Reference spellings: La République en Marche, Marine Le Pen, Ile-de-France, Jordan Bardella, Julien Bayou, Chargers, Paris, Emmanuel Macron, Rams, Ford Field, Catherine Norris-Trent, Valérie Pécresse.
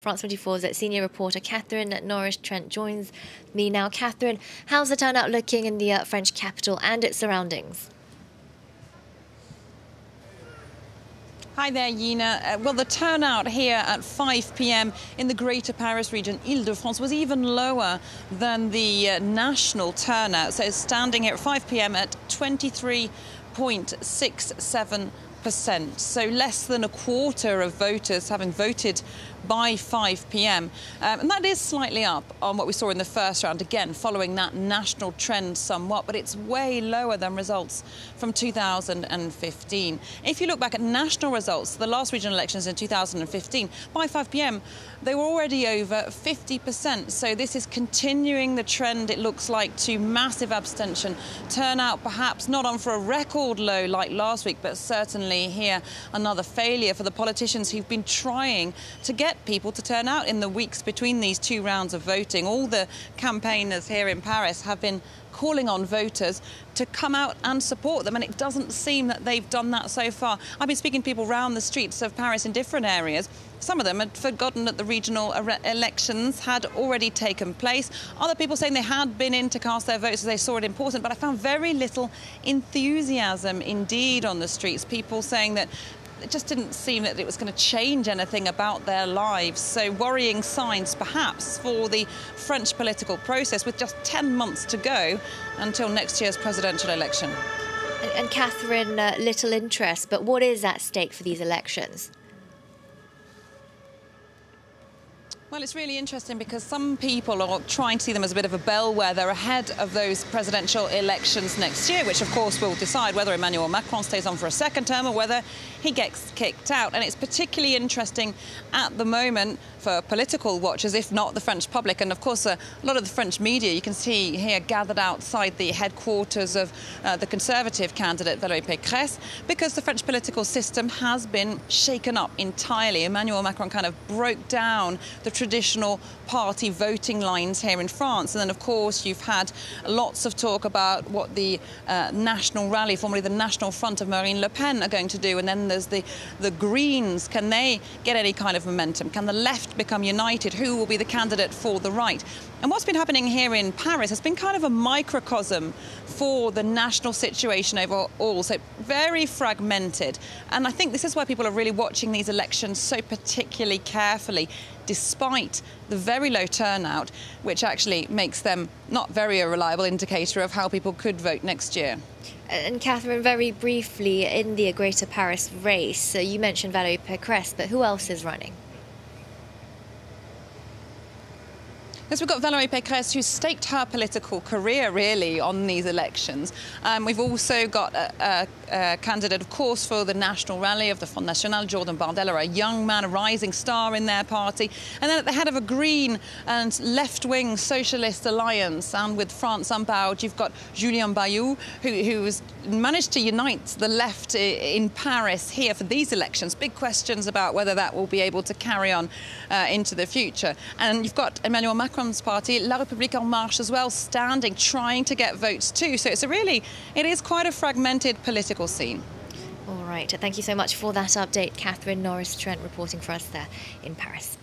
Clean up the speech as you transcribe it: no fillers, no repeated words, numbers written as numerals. France 24's senior reporter Catherine Norris-Trent joins me now. Catherine, how's the turnout looking in the French capital and its surroundings? Hi there, Yina. Well, the turnout here at 5 p.m. in the greater Paris region, Ile-de-France, was even lower than the national turnout. So it's standing here at 5 p.m. at 23.67%. So less than a quarter of voters having voted by 5 p.m. And that is slightly up on what we saw in the first round, again, following that national trend somewhat, but it's way lower than results from 2015. If you look back at national results, the last regional elections in 2015, by 5 p.m., they were already over 50%. So this is continuing the trend, it looks like, to massive abstention. Turnout perhaps not on for a record low like last week, but certainly here another failure for the politicians who've been trying to get people to turn out in the weeks between these two rounds of voting. All the campaigners here in Paris have been calling on voters to come out and support them, and it doesn't seem that they've done that so far. I've been speaking to people round the streets of Paris in different areas. Some of them had forgotten that the regional elections had already taken place. Other people saying they had been in to cast their votes as they saw it important, but I found very little enthusiasm indeed on the streets. People saying that it just didn't seem that it was going to change anything about their lives. So worrying signs, perhaps, for the French political process with just 10 months to go until next year's presidential election. And Catherine, little interest, but what is at stake for these elections? Well, it's really interesting because some people are trying to see them as a bit of a bellwether ahead of those presidential elections next year, which, of course, will decide whether Emmanuel Macron stays on for a second term or whether he gets kicked out. And it's particularly interesting at the moment for political watchers, if not the French public. And, of course, a lot of the French media you can see here gathered outside the headquarters of the Conservative candidate, Valérie Pécresse, because the French political system has been shaken up entirely. Emmanuel Macron kind of broke down the traditional party voting lines here in France. And then, of course, you've had lots of talk about what the National Rally, formerly the National Front of Marine Le Pen, are going to do. And then there's the Greens. Can they get any kind of momentum? Can the left become united? Who will be the candidate for the right? And what's been happening here in Paris has been kind of a microcosm for the national situation overall, so very fragmented. And I think this is why people are really watching these elections so particularly carefully, despite the very low turnout, which actually makes them not very a reliable indicator of how people could vote next year. And Catherine, very briefly, in the Greater Paris race, you mentioned Valérie Pécresse, but who else is running? Yes, we've got Valérie Pécresse, who staked her political career, really, on these elections. We've also got a candidate, of course, for the National Rally of the Front National, Jordan Bardella, a young man, a rising star in their party. And then at the head of a Green and left-wing socialist alliance, and with France unbowed, you've got Julien Bayou, who has managed to unite the left in Paris here for these elections. Big questions about whether that will be able to carry on into the future. And you've got Emmanuel Macron party, La République en Marche, as well, standing, trying to get votes too. So it is quite a fragmented political scene. All right. Thank you so much for that update, Catherine Norris-Trent, reporting for us there in Paris.